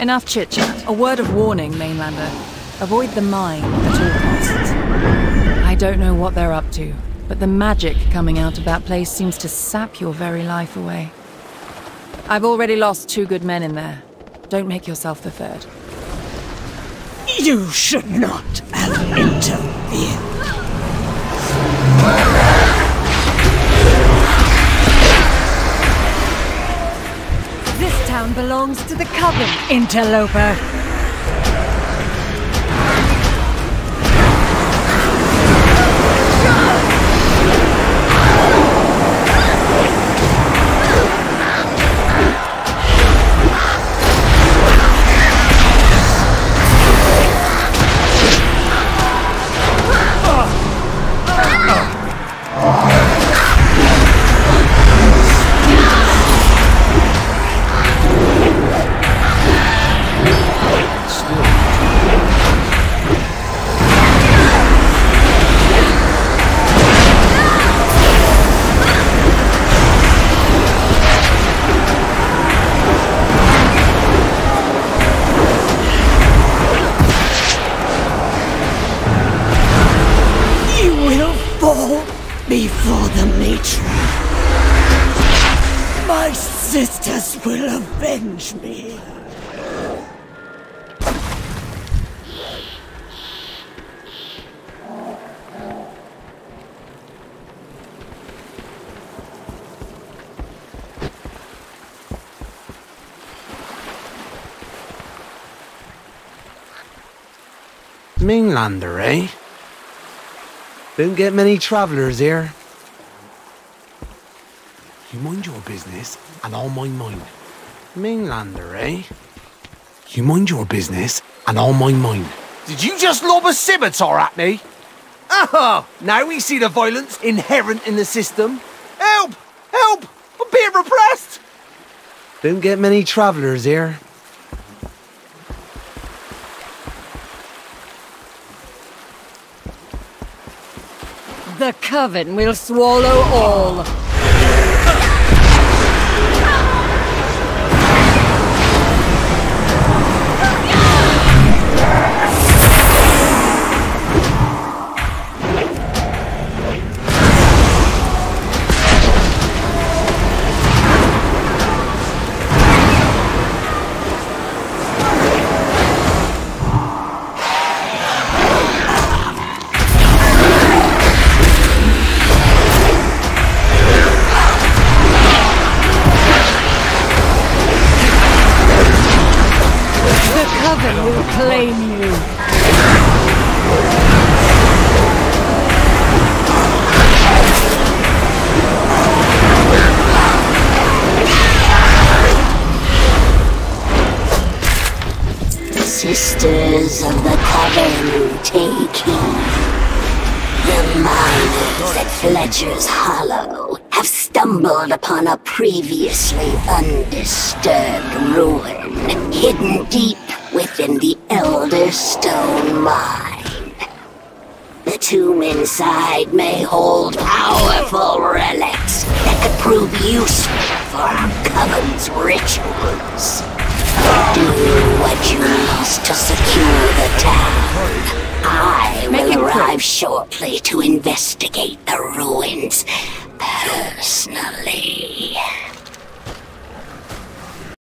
Enough chit-chat. A word of warning, Mainlander. Avoid the mine at all costs. I don't know what they're up to, but the magic coming out of that place seems to sap your very life away. I've already lost 2 good men in there. Don't make yourself the 3rd. You should not have interfered. This town belongs to the Coven, interloper. Mainlander, eh? Don't get many travellers here. You mind your business, and I'll mind mine. Mainlander, eh? You mind your business, and I'll mind mine. Did you just lob a scimitar at me? Aha! Now we see the violence inherent in the system. Help! Help! I'm being repressed! Don't get many travellers here. The Coven will swallow all. Sisters of the Coven, take heed. The miners at Fletcher's Hollow have stumbled upon a previously undisturbed ruin, hidden deep within the Elder Stone Mine. The tomb inside may hold powerful relics that could prove useful for our Coven's rituals. Do what you must to secure the town. I will arrive shortly to investigate the ruins personally.